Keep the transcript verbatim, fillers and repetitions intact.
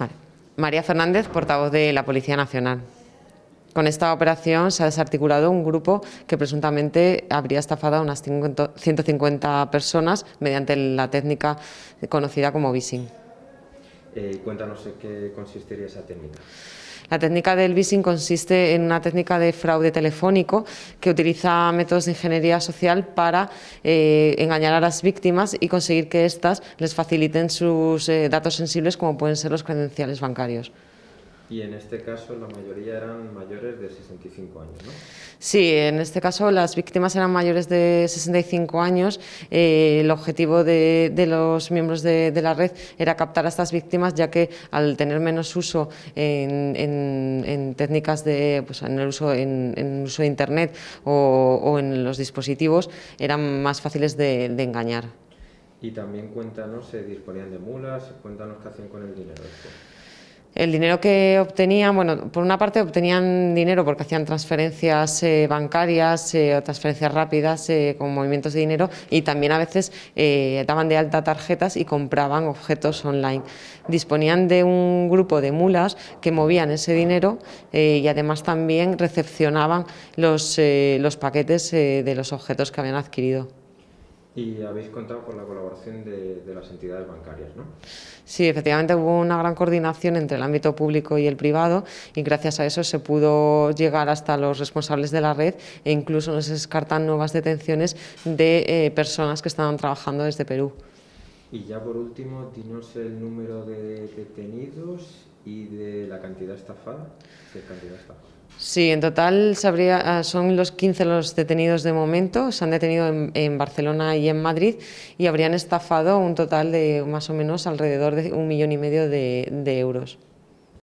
Vale. María Fernández, portavoz de la Policía Nacional. Con esta operación se ha desarticulado un grupo que presuntamente habría estafado a unas ciento cincuenta personas mediante la técnica conocida como vishing. Eh, cuéntanos en qué consistiría esa técnica. La técnica del vishing consiste en una técnica de fraude telefónico que utiliza métodos de ingeniería social para eh, engañar a las víctimas y conseguir que éstas les faciliten sus eh, datos sensibles, como pueden ser los credenciales bancarios. Y en este caso la mayoría eran mayores de sesenta y cinco años, ¿no? Sí, en este caso las víctimas eran mayores de sesenta y cinco años. Eh, el objetivo de, de los miembros de, de la red era captar a estas víctimas, ya que al tener menos uso en, en, en técnicas de, pues, en el uso en, en uso de internet o, o en los dispositivos, eran más fáciles de, de engañar. Y también cuéntanos, ¿se disponían de mulas? Cuéntanos qué hacían con el dinero después. El dinero que obtenían, bueno, por una parte obtenían dinero porque hacían transferencias eh, bancarias eh, o transferencias rápidas eh, con movimientos de dinero, y también a veces eh, daban de alta tarjetas y compraban objetos online. Disponían de un grupo de mulas que movían ese dinero eh, y además también recepcionaban los, eh, los paquetes eh, de los objetos que habían adquirido. Y habéis contado con la colaboración de, de las entidades bancarias, ¿no? Sí, efectivamente hubo una gran coordinación entre el ámbito público y el privado, y gracias a eso se pudo llegar hasta los responsables de la red, e incluso nos descartan nuevas detenciones de eh, personas que estaban trabajando desde Perú. Y ya por último, dinos el número de detenidos y de la cantidad estafada. ¿Qué cantidad estafada? Sí, en total sabría, son los quince los detenidos de momento. Se han detenido en, en Barcelona y en Madrid, y habrían estafado un total de más o menos alrededor de un millón y medio de, de euros.